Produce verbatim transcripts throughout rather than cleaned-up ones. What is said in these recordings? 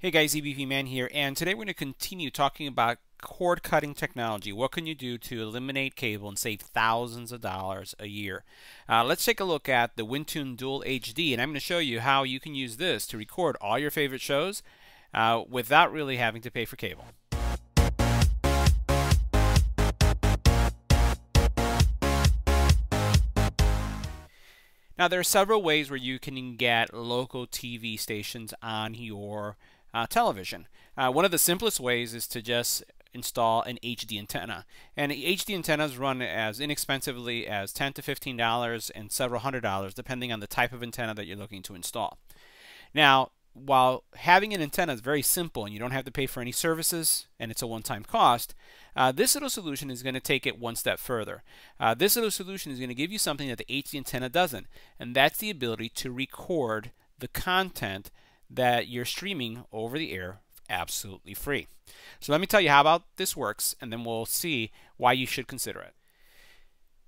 Hey guys, E B P Man here, and today we're going to continue talking about cord cutting technology. What can you do to eliminate cable and save thousands of dollars a year? Uh, let's take a look at the Win Tune Dual H D, and I'm going to show you how you can use this to record all your favorite shows uh, without really having to pay for cable. Now, there are several ways where you can get local T V stations on your Uh, television. Uh, one of the simplest ways is to just install an H D antenna, and H D antennas run as inexpensively as ten to fifteen dollars and several hundred dollars depending on the type of antenna that you're looking to install. Now, while having an antenna is very simple and you don't have to pay for any services and it's a one-time cost, uh, this little solution is going to take it one step further. Uh, this little solution is going to give you something that the H D antenna doesn't, and that's the ability to record the content that you're streaming over the air absolutely free. So let me tell you how about this works, and then we'll see why you should consider it.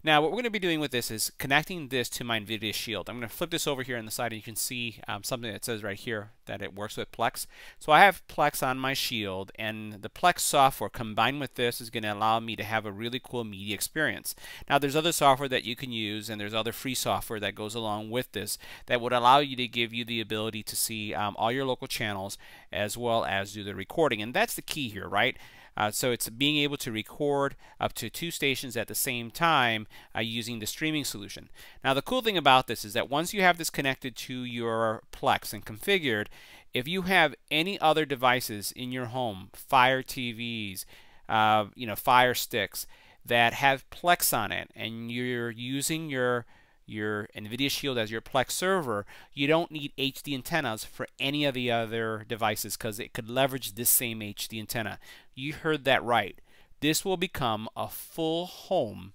Now, what we're going to be doing with this is connecting this to my Nvidia Shield. I'm going to flip this over here on the side, and you can see um, something that says right here that it works with Plex. So I have Plex on my Shield, and the Plex software combined with this is going to allow me to have a really cool media experience. Now, there's other software that you can use, and there's other free software that goes along with this that would allow you to give you the ability to see um, all your local channels as well as do the recording, and that's the key here, right? Uh, so it's being able to record up to two stations at the same time uh, using the streaming solution. Now, the cool thing about this is that once you have this connected to your Plex and configured, if you have any other devices in your home, Fire T Vs, uh, you know, Fire Sticks that have Plex on it, and you're using your your Nvidia Shield as your Plex server, you don't need H D antennas for any of the other devices because it could leverage this same H D antenna. You heard that right. This will become a full home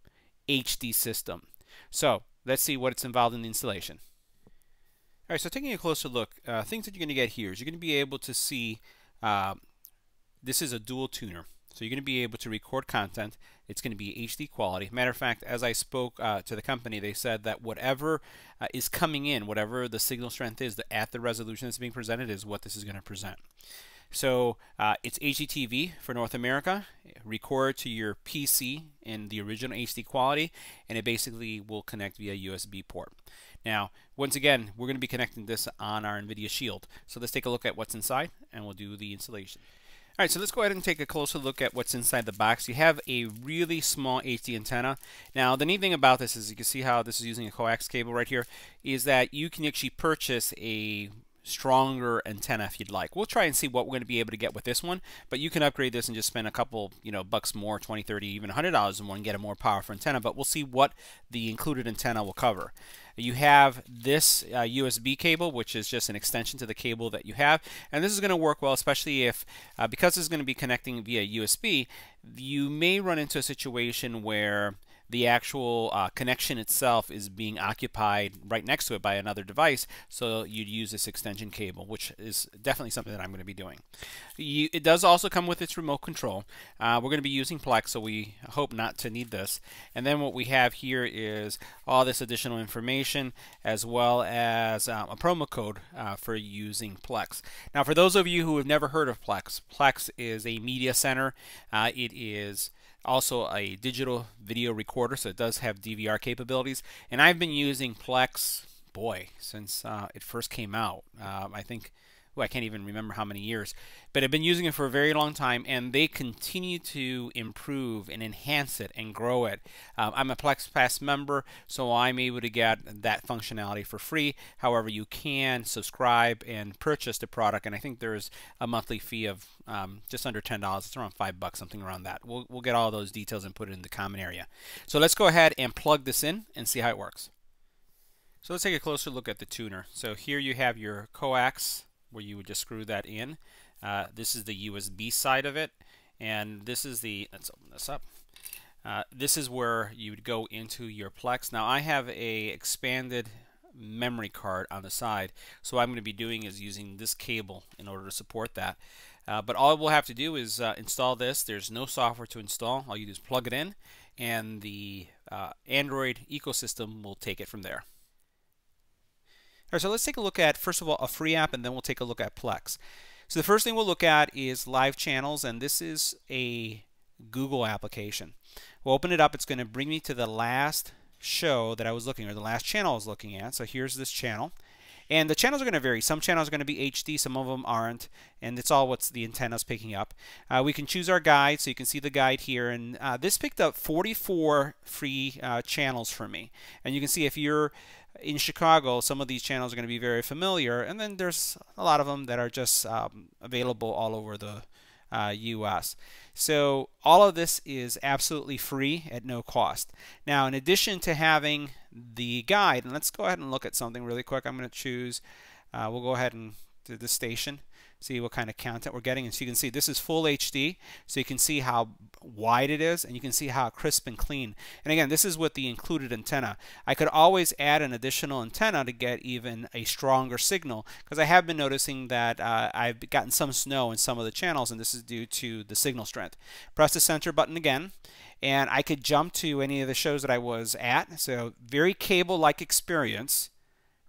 H D system. So let's see what's involved in the installation. All right, so taking a closer look, uh, things that you're going to get here is you're going to be able to see uh, this is a dual tuner. So you're going to be able to record content. It's going to be H D quality. Matter of fact, as I spoke uh, to the company, they said that whatever uh, is coming in, whatever the signal strength is the, at the resolution that's being presented is what this is going to present. So uh, it's H D T V for North America, record to your P C in the original H D quality, and it basically will connect via U S B port. Now, once again, we're going to be connecting this on our Nvidia Shield. So let's take a look at what's inside, and we'll do the installation. All right, so let's go ahead and take a closer look at what's inside the box. You have a really small H D antenna. Now, the neat thing about this is you can see how this is using a coax cable right here, is that you can actually purchase a stronger antenna if you'd like. We'll try and see what we're going to be able to get with this one, but you can upgrade this and just spend a couple, you know, bucks more, twenty, thirty, even a hundred dollars more and get a more powerful antenna, but we'll see what the included antenna will cover. You have this uh, U S B cable, which is just an extension to the cable that you have, and this is going to work well, especially if, uh, because it's going to be connecting via U S B, you may run into a situation where the actual uh, connection itself is being occupied right next to it by another device, so you'd use this extension cable, which is definitely something that I'm going to be doing. You, it does also come with its remote control. Uh, we're going to be using Plex, so we hope not to need this. And then what we have here is all this additional information as well as um, a promo code uh, for using Plex. Now, for those of you who have never heard of Plex, Plex is a media center. Uh, it is also a digital video recorder, so it does have D V R capabilities, and I've been using Plex, boy, since uh, it first came out. Um, I think, ooh, I can't even remember how many years, but I've been using it for a very long time, and they continue to improve and enhance it and grow it. Um, I'm a Plex Pass member, so I'm able to get that functionality for free. However, you can subscribe and purchase the product, and I think there's a monthly fee of Um, just under ten dollars. It's around five bucks, something around that. We'll, we'll get all those details and put it in the comment area. So let's go ahead and plug this in and see how it works. So let's take a closer look at the tuner. So here you have your coax where you would just screw that in. Uh, this is the U S B side of it, and this is the, let's open this up. Uh, this is where you would go into your Plex. Now, I have a expanded memory card on the side, so what I'm going to be doing is using this cable in order to support that. Uh, but all we'll have to do is uh, install this. There's no software to install. All you do is plug it in, and the uh, Android ecosystem will take it from there. All right, so let's take a look at, first of all, a free app, and then we'll take a look at Plex. So the first thing we'll look at is Live Channels, and this is a Google application. We'll open it up. It's going to bring me to the last show that I was looking, or the last channel I was looking at. So here's this channel. And the channels are going to vary. Some channels are going to be H D, some of them aren't, and it's all what the antenna's picking up. Uh, we can choose our guide, so you can see the guide here, and uh, this picked up forty-four free uh, channels for me. And you can see if you're in Chicago, some of these channels are going to be very familiar, and then there's a lot of them that are just um, available all over the Uh, U S So all of this is absolutely free at no cost. Now, in addition to having the guide, and let's go ahead and look at something really quick. I'm going to choose, uh, we'll go ahead and do the station, see what kind of content we're getting. And so you can see this is full H D, so you can see how wide it is, and you can see how crisp and clean. And again, this is with the included antenna. I could always add an additional antenna to get even a stronger signal, because I have been noticing that uh, I've gotten some snow in some of the channels, and this is due to the signal strength. Press the center button again, and I could jump to any of the shows that I was at. So very cable-like experience,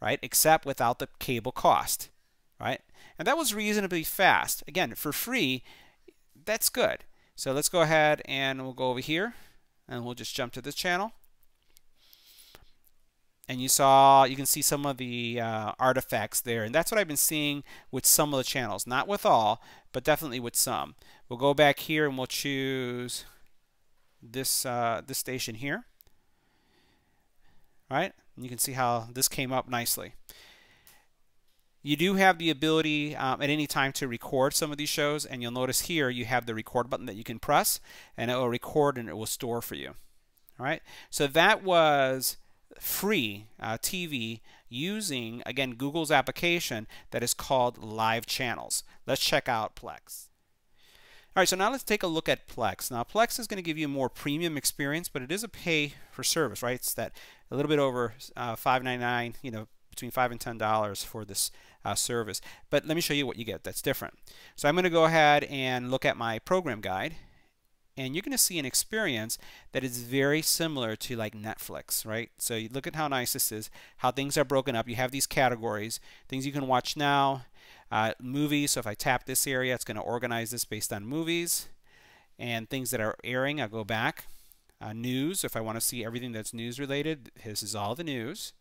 right? Except without the cable cost, right? And that was reasonably fast. Again, for free, that's good. So let's go ahead and we'll go over here and we'll just jump to this channel. And you saw, you can see some of the uh, artifacts there. And that's what I've been seeing with some of the channels. Not with all, but definitely with some. We'll go back here and we'll choose this, uh, this station here. All right? And you can see how this came up nicely. You do have the ability um, at any time to record some of these shows, and you'll notice here you have the record button that you can press, and it will record and it will store for you. All right, so that was free uh, T V using, again, Google's application that is called Live Channels. Let's check out Plex. All right, so now let's take a look at Plex. Now, Plex is going to give you a more premium experience, but it is a pay for service, right? It's that a little bit over uh, five ninety-nine, you know, between five and ten dollars for this uh, service. But let me show you what you get that's different. So I'm going to go ahead and look at my program guide, and you're going to see an experience that is very similar to like Netflix, right? So you look at how nice this is, how things are broken up. You have these categories, things you can watch now, uh, movies. So if I tap this area, it's going to organize this based on movies and things that are airing. I'll go back. Uh, news, if I want to see everything that's news related, this is all the news.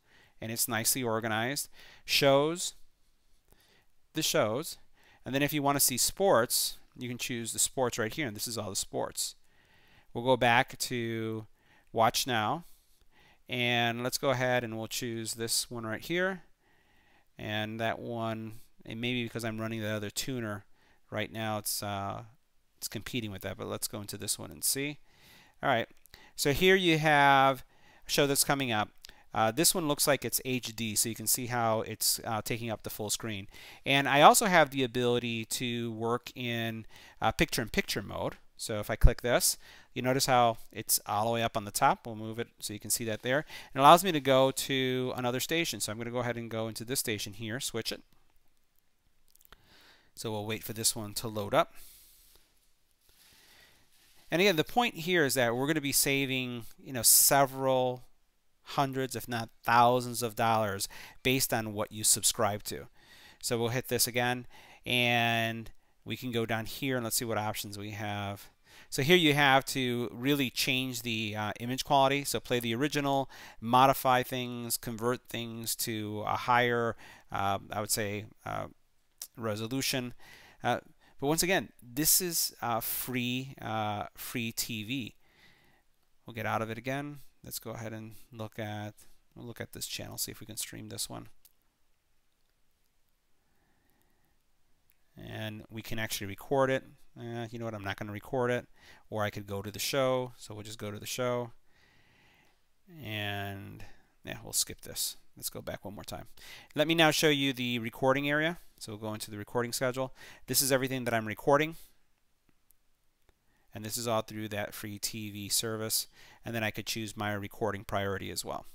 And it's nicely organized. Shows, the shows. And then if you want to see sports, you can choose the sports right here, and this is all the sports. We'll go back to Watch Now, and let's go ahead and we'll choose this one right here, and that one, and maybe because I'm running the other tuner right now, it's, uh, it's competing with that, but let's go into this one and see. All right, so here you have a show that's coming up. Uh, this one looks like it's H D, so you can see how it's uh, taking up the full screen. And I also have the ability to work in uh, picture-in-picture mode. So if I click this, you notice how it's all the way up on the top. We'll move it so you can see that there. It allows me to go to another station. So I'm going to go ahead and go into this station here, switch it. So we'll wait for this one to load up. And again, the point here is that we're going to be saving, you know, several hundreds, if not thousands of dollars based on what you subscribe to. So we'll hit this again, and we can go down here and let's see what options we have. So here you have to really change the uh, image quality. So play the original, modify things, convert things to a higher, uh, I would say, uh, resolution. Uh, but once again, this is uh, free, uh, free T V. We'll get out of it again. Let's go ahead and look at we'll look at this channel, see if we can stream this one. And we can actually record it. Eh, you know what, I'm not going to record it. Or I could go to the show, so we'll just go to the show. And yeah, we'll skip this. Let's go back one more time. Let me now show you the recording area. So we'll go into the recording schedule. This is everything that I'm recording. And this is all through that free T V service. And then I could choose my recording priority as well.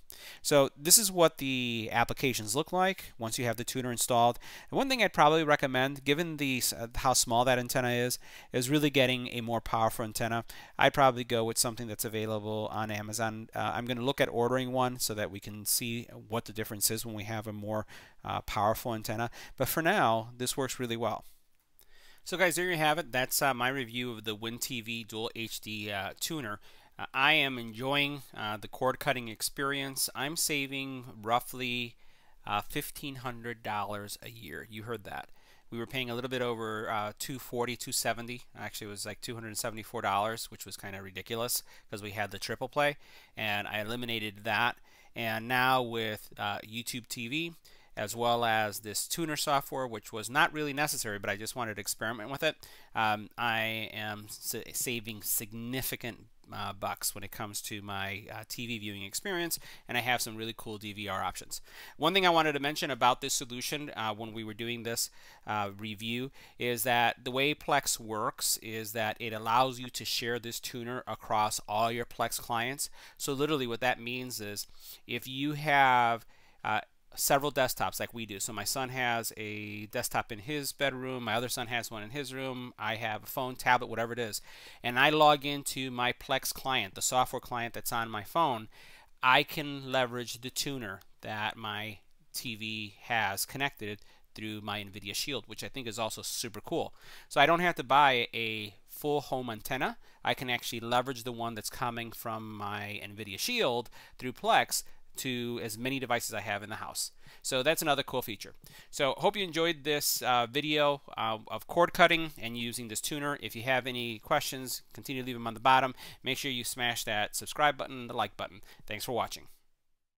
So this is what the applications look like once you have the tuner installed. And one thing I'd probably recommend, given the uh, how small that antenna is, is really getting a more powerful antenna. I'd probably go with something that's available on Amazon. Uh, I'm going to look at ordering one so that we can see what the difference is when we have a more uh, powerful antenna. But for now, this works really well. So guys, there you have it. That's uh, my review of the WinTV Dual H D uh, tuner. Uh, I am enjoying uh, the cord cutting experience. I'm saving roughly uh, fifteen hundred dollars a year. You heard that. We were paying a little bit over uh, two forty, two seventy. Actually, it was like two hundred seventy-four dollars, which was kind of ridiculous because we had the triple play, and I eliminated that. And now with uh, YouTube T V, as well as this tuner software, which was not really necessary, but I just wanted to experiment with it, um, I am sa saving significant uh, bucks when it comes to my uh, T V viewing experience, and I have some really cool D V R options. One thing I wanted to mention about this solution uh, when we were doing this uh, review is that the way Plex works is that it allows you to share this tuner across all your Plex clients. So literally what that means is if you have uh, several desktops like we do. So my son has a desktop in his bedroom, my other son has one in his room, I have a phone, tablet, whatever it is, and I log into my Plex client, the software client that's on my phone, I can leverage the tuner that my T V has connected through my Nvidia Shield, which I think is also super cool. So I don't have to buy a full home antenna. I can actually leverage the one that's coming from my Nvidia Shield through Plex to as many devices I have in the house. So that's another cool feature. So hope you enjoyed this uh, video uh, of cord cutting and using this tuner. If you have any questions, continue to leave them on the bottom. Make sure you smash that subscribe button and the like button. Thanks for watching.